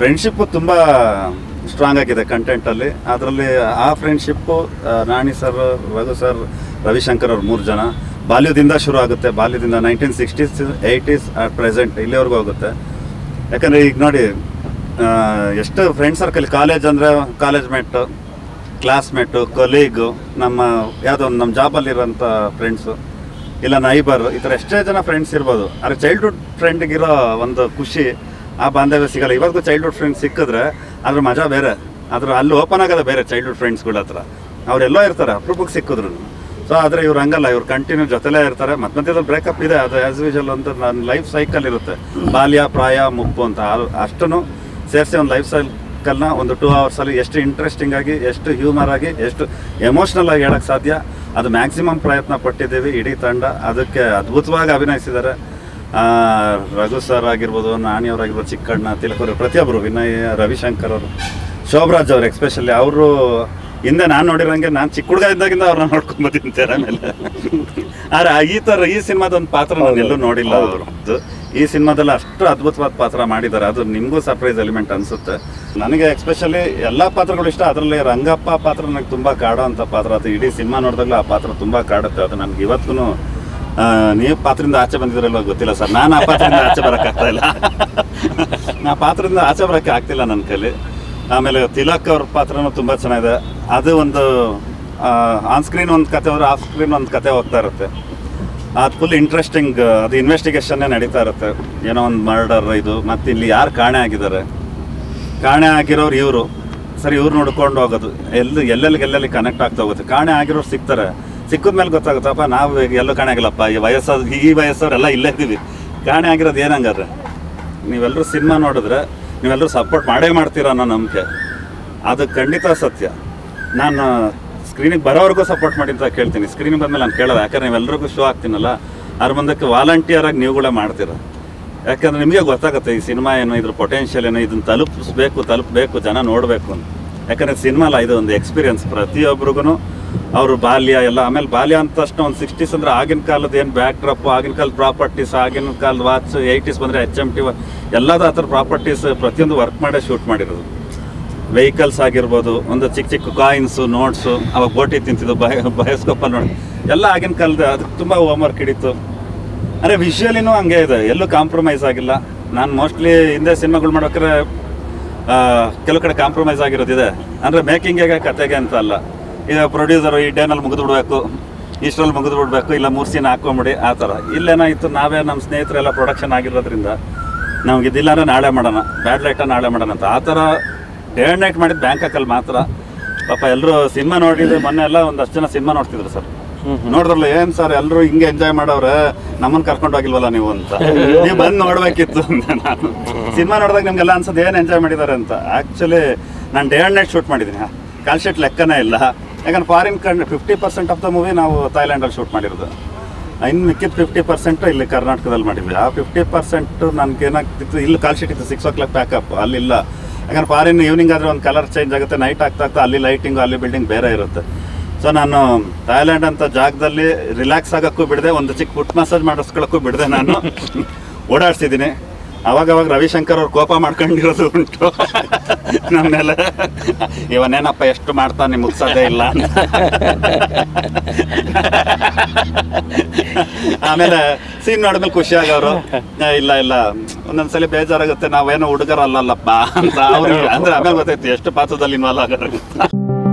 friendship ತುಂಬಾ strong ಆಗಿದೆ content ಅಲ್ಲಿ ಅದರಲ್ಲಿ ಆ friendship Rani sir Raghu sir Ravishankar ಅವರು ಮೂರು ಜನ ಬಾಲ್ಯದಿಂದ ಶುರು ಆಗುತ್ತೆ ಬಾಲ್ಯದಿಂದ 1960s 80s ಆ ಪ್ರೆಸೆಂಟ್ ಇಲ್ಲಿವರೆಗೂ ಹೋಗುತ್ತೆ ಯಾಕಂದ್ರೆ ಈಗ ನೋಡಿ ಎಷ್ಟು ಫ್ರೆಂಡ್ ಸರ್ಕಲ್ ಕಾಲೇಜ್ ಅಂದ್ರೆ ಕಾಲೇಜ್ ಮೇಟ್ ಕ್ಲಾಸ್ಮೇಟ್ ಕೊಲೀಗ್ ನಮ್ಮ ಯಾವುದೋ ನಮ್ಮ ಜಾಬ್ ಅಲ್ಲಿ ಇರುವಂತ ಫ್ರೆಂಡ್ಸ್ ಇಲ್ಲ ನೈಬರ್ ಈ ತರ ಎಷ್ಟೇ ಜನ ಫ್ರೆಂಡ್ಸ್ ಇರಬಹುದು ಆದರೆ ಚೈಲ್ಡ್ಹುಡ್ ಫ್ರೆಂಡ್ ಗಿರೋ ಒಂದು ಖುಷಿ ಆ ಬಾಂಧವ್ಯ ಸಿಗಲ್ಲ ಇವತ್ತು ಚೈಲ್ಡ್ಹುಡ್ ಫ್ರೆಂಡ್ಸ್ ಸಿಕ್ಕಿದ್ರೆ ಅದ್ರ ಮಜಾ ಬೇರೆ ಅದ್ರ ಅಲ್ಲಿ ಓಪನ್ ಆಗೋದು ಬೇರೆ ಚೈಲ್ಡ್ಹುಡ್ ಫ್ರೆಂಡ್ಸ್ಗಳ ಹತ್ರ ಅವರೆಲ್ಲೋ ಇರ್ತಾರೆ ಅಪ್ರೂಪಕ್ಕೆ ಸಿಕ್ಕಿದ್ರು ಸೊ ಆದರೆ ಇವ್ರು ಹಂಗಲ್ಲ ಇವ್ರು ಕಂಟಿನ್ಯೂ ಜೊತೆಲೇ ಇರ್ತಾರೆ ಮತ್ತೆ ಮತ್ತೆ ಬ್ರೇಕಪ್ ಇದೆ ಅದು ಆಸ್ ಯೂಶಲ್ ಅಂತ ನನ್ನ ಲೈಫ್ ಸೈಕಲ್ ಇರುತ್ತೆ ಬಾಲ್ಯ ಪ್ರಾಯ ಮುಪ್ಪು ಅಂತ ಅಷ್ಟನ್ನು ಸೇರಿಸಿ ಒಂದು ಲೈಫ್ ಸೈಕಲ್ನ ಒಂದು 2 ಅವರ್ಸಲ್ಲಿ ಎಷ್ಟು ಇಂಟ್ರೆಸ್ಟಿಂಗ್ ಆಗಿ ಎಷ್ಟು ಹ್ಯೂಮರ್ ಆಗಿ ಎಷ್ಟು ಎಮೋಷ್ನಲ್ ಆಗಿ ಹೇಳೋಕ್ಕೆ ಸಾಧ್ಯ ಅದು ಮ್ಯಾಕ್ಸಿಮಮ್ ಪ್ರಯತ್ನ ಪಟ್ಟಿದ್ದೀವಿ ಇಡೀ ತಂಡ ಅದಕ್ಕೆ ಅದ್ಭುತವಾಗಿ ಅಭಿನಯಿಸಿದ್ದಾರೆ ರಘು ಸರ್ ಆಗಿರ್ಬೋದು ನಾಣಿಯವರಾಗಿರ್ಬೋದು ಚಿಕ್ಕಣ್ಣ ತಿಲಕ್ ಅವರು ಪ್ರತಿಯೊಬ್ಬರು ವಿನಯ್ ರವಿಶಂಕರ್ ಅವರು ಶೋಭರಾಜ್ ಅವರು ಎಕ್ಸ್ಪೆಷಲಿ ಅವರು ಹಿಂದೆ ನಾನು ನೋಡಿರೋಂಗೆ ನಾನು ಚಿಕ್ಕ ಹುಡುಗ ಇದ್ದಾಗಿಂದ ಅವ್ರನ್ನ ನೋಡ್ಕೊಂಬತ್ತೀನಿ ತೆರೆ ಮೇಲೆ ಆದರೆ ಈ ಥರ ಈ ಸಿನಿಮಾದ ಒಂದು ಪಾತ್ರ ನಾನು ಎಲ್ಲೂ ನೋಡಿಲ್ಲ ಅವ್ರದ್ದು ಈ ಸಿನಿಮಾದಲ್ಲಿ ಅಷ್ಟು ಅದ್ಭುತವಾದ ಪಾತ್ರ ಮಾಡಿದ್ದಾರೆ ಅದು ನಿಮಗೂ ಸರ್ಪ್ರೈಸ್ ಎಲಿಮೆಂಟ್ ಅನಿಸುತ್ತೆ ನನಗೆ ಎಕ್ಸ್ಪೆಷಲಿ ಎಲ್ಲ ಪಾತ್ರಗಳು ಇಷ್ಟ ಅದರಲ್ಲಿ ರಂಗಪ್ಪ ಪಾತ್ರ ನನಗೆ ತುಂಬ ಕಾಡುವಂಥ ಪಾತ್ರ ಅದು ಇಡೀ ಸಿನಿಮಾ ನೋಡಿದಾಗಲೂ ಆ ಪಾತ್ರ ತುಂಬ ಕಾಡುತ್ತೆ ಅದು ನನಗೆ ಇವತ್ತೂ ನೀವು ಪಾತ್ರದಿಂದ ಆಚೆ ಬಂದಿದ್ರಲ್ವ ಗೊತ್ತಿಲ್ಲ ಸರ್ ನಾನು ಆ ಪಾತ್ರದಿಂದ ಆಚೆ ಬರೋಕ್ಕಾಗ್ತಾ ಇಲ್ಲ ಪಾತ್ರದಿಂದ ಆಚೆ ಬರೋಕ್ಕೆ ಆಗ್ತಿಲ್ಲ ನನ್ನ ಕೈಲಿ ಆಮೇಲೆ ತಿಲಕ್ ಅವ್ರ ಪಾತ್ರನೂ ತುಂಬ ಚೆನ್ನಾಗಿದೆ ಅದು ಒಂದು ಆನ್ ಸ್ಕ್ರೀನ್ ಒಂದು ಕತೆ ಹೋದ್ರೆ ಆಫ್ ಸ್ಕ್ರೀನ್ ಒಂದು ಕತೆ ಹೋಗ್ತಾ ಇರುತ್ತೆ ಅದು ಫುಲ್ ಇಂಟ್ರೆಸ್ಟಿಂಗ್ ಅದು ಇನ್ವೆಸ್ಟಿಗೇಷನ್ನೇ ನಡೀತಾ ಇರುತ್ತೆ ಏನೋ ಒಂದು ಮರ್ಡರ್ ಇದು ಮತ್ತು ಇಲ್ಲಿ ಯಾರು ಕಾಣೆ ಆಗಿದ್ದಾರೆ ಕಾಣೆ ಆಗಿರೋರು ಇವರು ಸರಿ ಇವ್ರು ನೋಡ್ಕೊಂಡು ಹೋಗೋದು ಎಲ್ಲೆಲ್ಲಿ ಕನೆಕ್ಟ್ ಆಗ್ತಾ ಹೋಗುತ್ತೆ ಕಾಣೆ ಆಗಿರೋರು ಸಿಗ್ತಾರೆ ಸಿಕ್ಕಿದ್ಮೇಲೆ ಗೊತ್ತಾಗುತ್ತಪ್ಪ ನಾವು ಎಲ್ಲೂ ಕಾಣೆ ಆಗಿಲ್ಲಪ್ಪ ಈ ವಯಸ್ಸಾದ ಈ ವಯಸ್ಸವ್ರೆಲ್ಲ ಇಲ್ಲೇ ಇದ್ದೀವಿ ಕಾಣೆ ಆಗಿರೋದು ಏನಂಗಾದ್ರೆ ನೀವೆಲ್ಲರೂ ಸಿನಿಮಾ ನೋಡಿದ್ರೆ ನೀವೆಲ್ಲರೂ ಸಪೋರ್ಟ್ ಮಾಡೇ ಮಾಡ್ತೀರ ಅನ್ನೋ ನಂಬಿಕೆ ಅದು ಖಂಡಿತ ಸತ್ಯ ನಾನು ಸ್ಕ್ರೀನಿಗೆ ಬರೋವರೆಗೂ ಸಪೋರ್ಟ್ ಮಾಡಿ ಅಂತ ಕೇಳ್ತೀನಿ ಸ್ಕ್ರೀನಿಗೆ ಬಂದಮೇಲೆ ನಾನು ಕೇಳೋದು ಯಾಕಂದರೆ ನೀವೆಲ್ಲರಿಗೂ ಶೋ ಆಗ್ತೀನಲ್ಲ ಅದ್ರ ಮುಂದಕ್ಕೆ ವಾಲಂಟಿಯರಾಗಿ ನೀವುಗಳೇ ಮಾಡ್ತೀರ ಯಾಕಂದರೆ ನಿಮಗೆ ಗೊತ್ತಾಗುತ್ತೆ ಈ ಸಿನಿಮಾ ಏನು ಇದ್ರ ಪೊಟೆನ್ಷಿಯಲ್ ಏನೋ ಇದನ್ನು ತಲುಪಬೇಕು ಜನ ನೋಡಬೇಕು ಅಂತ ಯಾಕಂದರೆ ಸಿನಿಮಾಲ ಇದು ಒಂದು ಎಕ್ಸ್ಪೀರಿಯನ್ಸ್ ಪ್ರತಿಯೊಬ್ಬರಿಗೂ ಅವರು ಬಾಲ್ಯ ಎಲ್ಲ ಆಮೇಲೆ ಬಾಲ್ಯ ಅಂದ ತಕ್ಷಣ ಒಂದು 60s ಅಂದರೆ ಆಗಿನ ಕಾಲದ ಏನು ಬ್ಯಾಕ್ ಡ್ರಾಪ್ ಆಗಿನ ಕಾಲದ ಪ್ರಾಪರ್ಟೀಸ್ ಆಗಿನ ಕಾಲದ ವಾಚ್ 80s ಬಂದರೆ HMT ಎಲ್ಲದ ಆ ಥರ ಪ್ರಾಪರ್ಟೀಸ್ ಪ್ರತಿಯೊಂದು ವರ್ಕ್ ಮಾಡೇ ಶೂಟ್ ಮಾಡಿರೋದು ವೆಹಿಕಲ್ಸ್ ಆಗಿರ್ಬೋದು ಒಂದು ಚಿಕ್ಕ ಚಿಕ್ಕ ಕಾಯಿನ್ಸು ನೋಟ್ಸು ಅವಾಗ ಬೋಟಿ ತಿಂತಿದ್ದು ಬಯೋಸ್ಕೋಪಲ್ಲಿ ನೋಡಿ ಎಲ್ಲ ಆಗಿನ ಕಾಲದ ಅದಕ್ಕೆ ತುಂಬ ಹೋಮ್ವರ್ಕ್ ಹಿಡಿತು ಅಂದರೆ ವಿಷುಯಲಿನೂ ಹಂಗೆ ಇದೆ ಎಲ್ಲೂ ಕಾಂಪ್ರಮೈಸ್ ಆಗಿಲ್ಲ ನಾನು ಮೋಸ್ಟ್ಲಿ ಹಿಂದೆ ಸಿನಿಮಾಗಳು ಮಾಡ್ಬೇಕಾದ್ರೆ ಕೆಲವು ಕಡೆ ಕಾಂಪ್ರಮೈಸ್ ಆಗಿರೋದಿದೆ ಅಂದರೆ ಮೇಕಿಂಗಿಗೆ ಕತೆಗೆ ಅಂತ ಅಲ್ಲ ಈಗ ಪ್ರೊಡ್ಯೂಸರು ಈ ಡೇನಲ್ಲಿ ಮುಗಿದ್ಬಿಡ್ಬೇಕು ಇಷ್ಟರಲ್ಲಿ ಮುಗಿದ್ಬಿಡ್ಬೇಕು ಇಲ್ಲ 3 ಸೀನ್ ಹಾಕೊಂಬಿಡಿ ಆ ಥರ ಇಲ್ಲೇನಾಯಿತು ನಾವೇ ನಮ್ಮ ಸ್ನೇಹಿತರೆಲ್ಲ ಪ್ರೊಡಕ್ಷನ್ ಆಗಿರೋದ್ರಿಂದ ನಮ್ಗೆ ಇದಿಲ್ಲ ಅಂದರೆ ನಾಳೆ ಮಾಡೋಣ ಬ್ಯಾಡ್ ಲೈಟ ನಾಳೆ ಮಾಡೋಣ ಅಂತ ಆ ಥರ ಡೇ ಆ್ಯಂಡ್ ನೈಟ್ ಮಾಡಿದ್ದು ಬ್ಯಾಂಕಾಕಲ್ಲಿ ಮಾತ್ರ ಪಾಪ ಎಲ್ಲರೂ ಸಿನಿಮಾ ನೋಡಿದ್ರು ಮೊನ್ನೆ ಎಲ್ಲ ಒಂದಷ್ಟು ಜನ ಸಿನಿಮಾ ನೋಡ್ತಿದ್ರು ಸರ್ ನೋಡಿದ್ರಲ್ಲ ಏನು ಸರ್ ಎಲ್ಲರೂ ಹಿಂಗೆ ಎಂಜಾಯ್ ಮಾಡೋರೆ ನಮ್ಮನ್ನು ಕರ್ಕೊಂಡು ಹೋಗಿಲ್ವಲ್ಲ ನೀವು ಅಂತ ನೀವು ಬಂದು ನೋಡಬೇಕಿತ್ತು ಅಂತ ನಾನು ಸಿನಿಮಾ ನೋಡಿದಾಗ ನಿಮಗೆಲ್ಲ ಅನ್ಸೋದು ಏನು ಎಂಜಾಯ್ ಮಾಡಿದ್ದಾರೆ ಅಂತ ಆ್ಯಕ್ಚುಲಿ ನಾನು ಡೇ ಆ್ಯಂಡ್ ನೈಟ್ ಶೂಟ್ ಮಾಡಿದ್ದೀನಿ ಕಾಲ್ ಶೀಟ್ ಲೆಕ್ಕನೇ ಇಲ್ಲ ಯಾಕಂದ್ರೆ ಫಾರಿನ್ ಕಂಡು 50% ಆಫ್ ದ ಮೂವಿ ನಾವು ಥೈಲ್ಯಾಂಡಲ್ಲಿ ಶೂಟ್ ಮಾಡಿರೋದು ಇನ್ನು ಮಿಕ್ಕಿದ್ದು 50% ಇಲ್ಲಿ ಕರ್ನಾಟಕದಲ್ಲಿ ಮಾಡಿದ್ವಿ ಆ 50% ನನಗೇನಾಗ್ತಿತ್ತು ಇಲ್ಲಿ ಕಾಲ್ ಶೀಟ್ ಇತ್ತು 6 o'clock ಪ್ಯಾಕಪ್ ಅಲ್ಲಿಲ್ಲ ಯಾಕಂದ್ರೆ ಫಾರಿನ್ ಈವ್ನಿಂಗ್ ಆದರೆ ಒಂದು ಕಲರ್ ಚೇಂಜ್ ಆಗುತ್ತೆ ನೈಟ್ ಆಗ್ತಾ ಅಲ್ಲಿ ಲೈಟಿಂಗು ಅಲ್ಲಿ ಬಿಲ್ಡಿಂಗ್ ಬೇರೆ ಇರುತ್ತೆ ಸೊ ನಾನು ಥೈಲ್ಯಾಂಡ್ ಅಂತ ಜಾಗದಲ್ಲಿ ರಿಲ್ಯಾಕ್ಸ್ ಆಗೋಕ್ಕೂ ಬಿಡದೆ ಒಂದು ಚಿಕ್ಕ ಫುಟ್ ಮಸಾಜ್ ಮಾಡಿಸ್ಕೊಳ್ಳೋಕ್ಕೂ ಬಿಡದೆ ನಾನು ಓಡಾಡ್ಸಿದ್ದೀನಿ ಅವಾಗವಾಗ ರವಿಶಂಕರ್ ಅವ್ರು ಕೋಪ ಮಾಡ್ಕೊಂಡಿರೋದು ಉಂಟು ನಮ್ಮ ಮೇಲೆ ಇವನೇನಪ್ಪ ಎಷ್ಟು ಮಾಡ್ತಾ ನಿಮ್ಗೆ ಮುಗಿಸೋದೇ ಇಲ್ಲ ಆಮೇಲೆ ಸೀನ್ ನೋಡಿದ್ಮೇಲೆ ಖುಷಿಯಾಗವರು ಇಲ್ಲ ಒಂದೊಂದ್ಸಲಿ ಬೇಜಾರಾಗುತ್ತೆ ನಾವೇನೋ ಹುಡುಗರಲ್ಲಲ್ಲಪ್ಪ ಅಂತ ಅವ್ರು ಅಂದ್ರೆ ಆಮೇಲೆ ಗೊತ್ತಾಯ್ತು ಎಷ್ಟು ಪಾತ್ರದಲ್ಲಿ ಇನ್ವಾಲ್ವ್ ಆಗೋರು